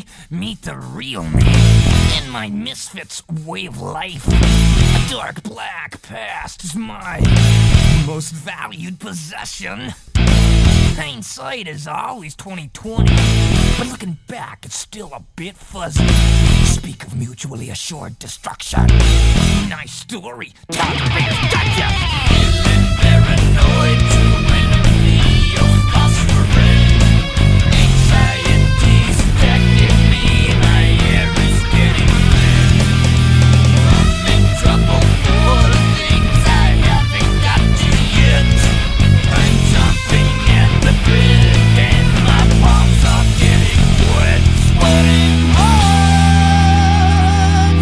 today, meet the real me in my misfits way of life. A dark black past is my most valued possession. Hindsight is always 20/20, but looking back, it's still a bit fuzzy. Speak of mutually assured destruction. Nice story. Time to be a paranoid to enemy of phosphorus. Anxiety's attacking me, my air is getting thin. I'm in trouble for the things I haven't got to yet. I'm jumping at the bit, and my palms are getting wet. Sweating hard.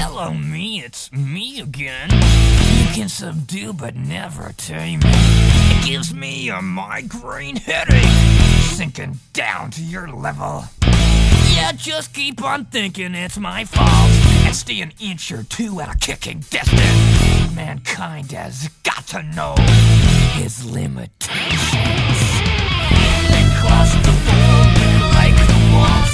Hello me, it's me again. Can subdue but never tame. It gives me a migraine headache, sinking down to your level. Yeah, just keep on thinking it's my fault, and stay an inch or two out of kicking distance. Mankind has got to know his limitations. And cross the board like the walls.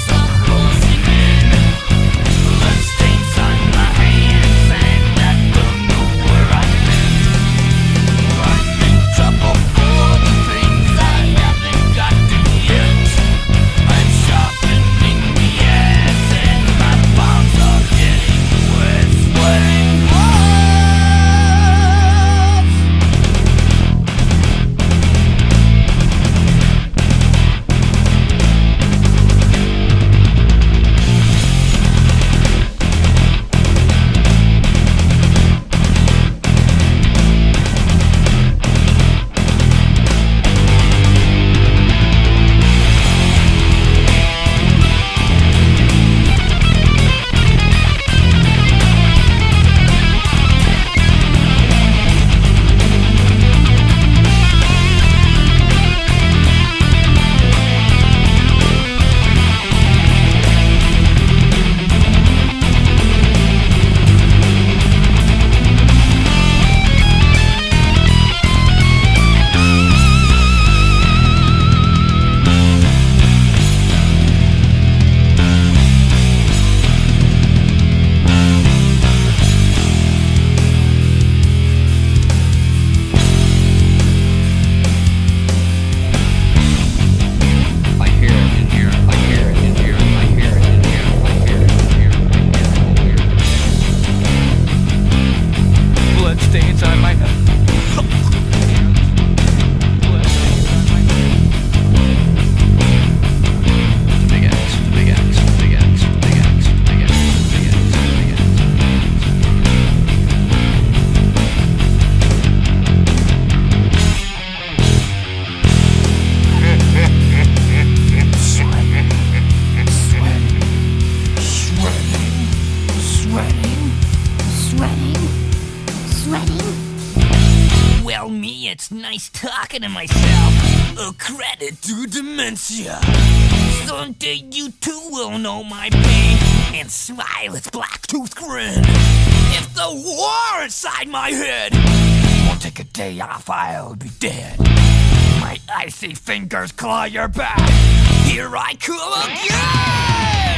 It's nice talking to myself. A credit to dementia. Someday you too will know my pain and smile its black tooth grin. If the war inside my head won't take a day off, I'll be dead. My icy fingers claw your back. Here I come again.